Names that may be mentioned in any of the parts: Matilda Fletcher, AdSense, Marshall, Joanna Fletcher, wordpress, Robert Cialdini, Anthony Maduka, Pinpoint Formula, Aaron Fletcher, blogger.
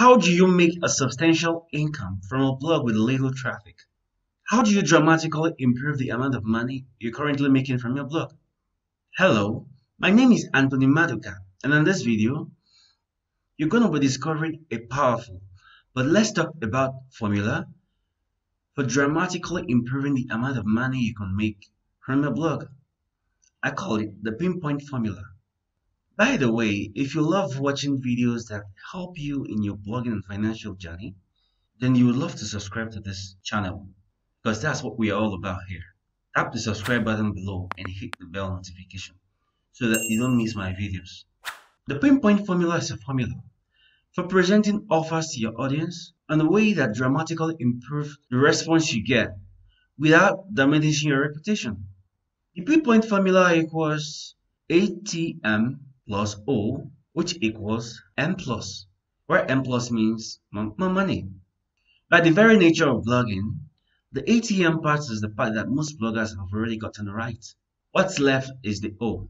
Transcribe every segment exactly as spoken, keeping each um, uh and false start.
How do you make a substantial income from a blog with little traffic? How do you dramatically improve the amount of money you're currently making from your blog? Hello, my name is Anthony Maduka, and in this video, you're going to be discovering a powerful, but let's talk about formula for dramatically improving the amount of money you can make from your blog. I call it the Pinpoint Formula. By the way, if you love watching videos that help you in your blogging and financial journey, then you would love to subscribe to this channel, because that's what we are all about here. Tap the subscribe button below and hit the bell notification so that you don't miss my videos. The Pinpoint Formula is a formula for presenting offers to your audience in a way that dramatically improves the response you get without diminishing your reputation. The Pinpoint Formula equals A T M plus O, which equals M plus, where M plus means more money. By the very nature of blogging, the A T M part is the part that most bloggers have already gotten right. What's left is the O.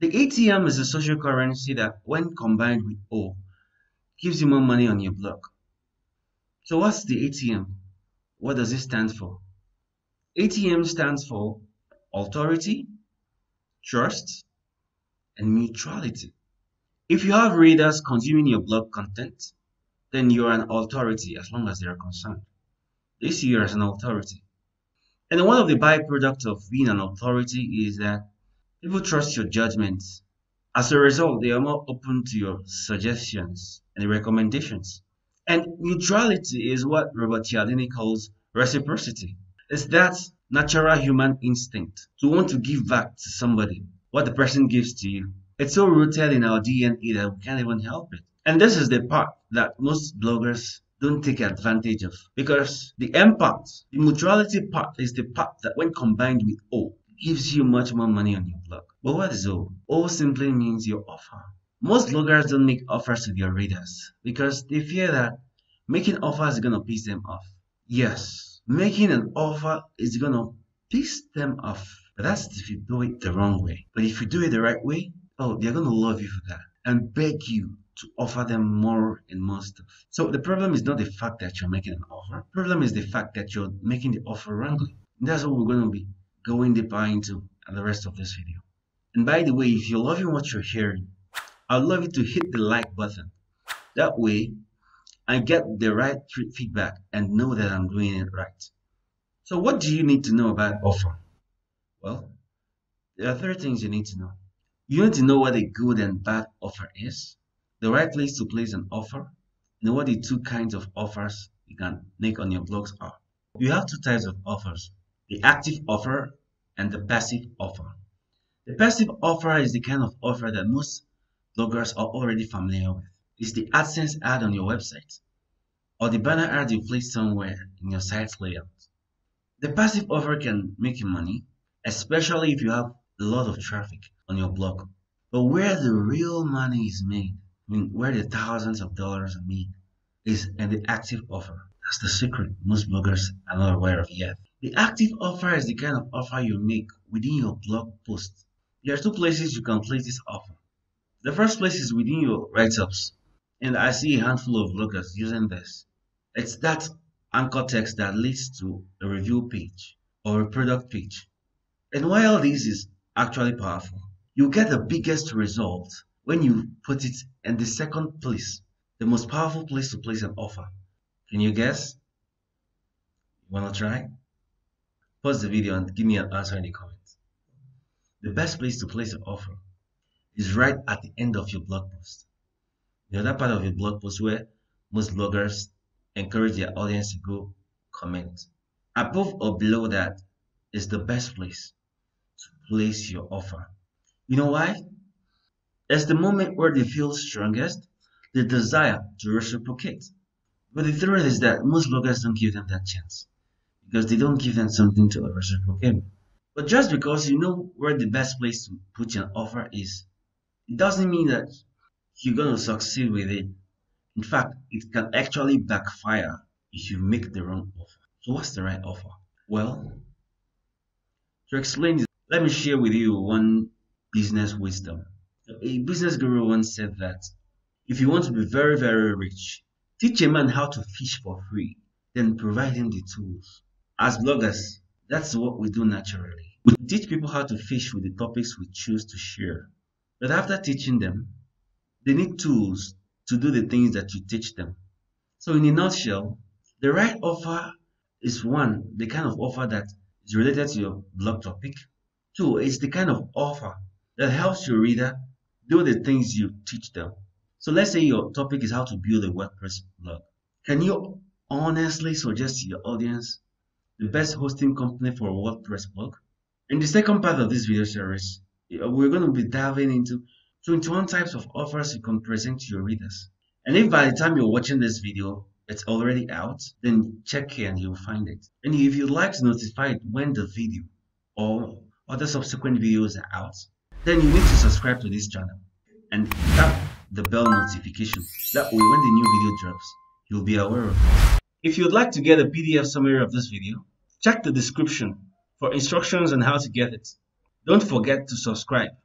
The A T M is a social currency that, when combined with O, gives you more money on your blog. So what's the A T M? What does it stand for? A T M stands for authority, trust, and neutrality. If you have readers consuming your blog content, then you are an authority as long as they are concerned. They see you as an authority. And one of the byproducts of being an authority is that people trust your judgment. As a result, they are more open to your suggestions and recommendations. And neutrality is what Robert Cialdini calls reciprocity. It's that natural human instinct to want to give back to somebody what the person gives to you. It's so rooted in our D N A that we can't even help it. And this is the part that most bloggers don't take advantage of, because the M part, the neutrality part, is the part that when combined with O gives you much more money on your blog. But what is O? O simply means your offer. Most bloggers don't make offers to their readers because they fear that making offers is going to piss them off. Yes, making an offer is going to piss them off. But that's if you do it the wrong way. But if you do it the right way, oh, they're going to love you for that and beg you to offer them more and more stuff. So the problem is not the fact that you're making an offer. The problem is the fact that you're making the offer wrongly. And that's what we're going to be going deeper into in the rest of this video. And by the way, if you're loving what you're hearing, I'd love you to hit the like button. That way, I get the right feedback and know that I'm doing it right. So what do you need to know about offer? Well, there are three things you need to know. You need to know what a good and bad offer is, the right place to place an offer, and what the two kinds of offers you can make on your blogs are. You have two types of offers, the active offer and the passive offer. The passive offer is the kind of offer that most bloggers are already familiar with. It's the AdSense ad on your website or the banner ad you place somewhere in your site's layout. The passive offer can make you money, especially if you have a lot of traffic on your blog. But where the real money is made, I mean where the thousands of dollars are made, is in the active offer. That's the secret most bloggers are not aware of yet. The active offer is the kind of offer you make within your blog post. There are two places you can place this offer. The first place is within your write-ups, and I see a handful of bloggers using this. It's that anchor text that leads to a review page or a product page. And while this is actually powerful, you get the biggest result when you put it in the second place, the most powerful place to place an offer. Can you guess? You wanna try? Pause the video and give me an answer in the comments. The best place to place an offer is right at the end of your blog post. The other part of your blog post where most bloggers encourage their audience to go comment. Above or below that is the best place to place your offer. You know why? It's the moment where they feel strongest, the desire to reciprocate. But the truth is that most bloggers don't give them that chance because they don't give them something to reciprocate. But just because you know where the best place to put your offer is, it doesn't mean that you're going to succeed with it. In fact, it can actually backfire if you make the wrong offer. So what's the right offer? Well, to explain this, let me share with you one business wisdom. A business guru once said that if you want to be very, very rich, Teach a man how to fish for free, then provide him the tools. As bloggers, that's what we do naturally. We teach people how to fish with the topics we choose to share. But after teaching them, they need tools to do the things that you teach them. So in a nutshell, the right offer is one, the kind of offer that is related to your blog topic. Two, it's the kind of offer that helps your reader do the things you teach them. So let's say your topic is how to build a WordPress blog. Can you honestly suggest to your audience the best hosting company for a WordPress blog? In the second part of this video series, we're going to be diving into twenty-one types of offers you can present to your readers. And if by the time you're watching this video, it's already out, then check here and you'll find it. And if you'd like to notify it when the video or other subsequent videos are out, then you need to subscribe to this channel and tap the bell notification. That way, when the new video drops, you'll be aware of it. If you'd like to get a P D F summary of this video, check the description for instructions on how to get it. Don't forget to subscribe.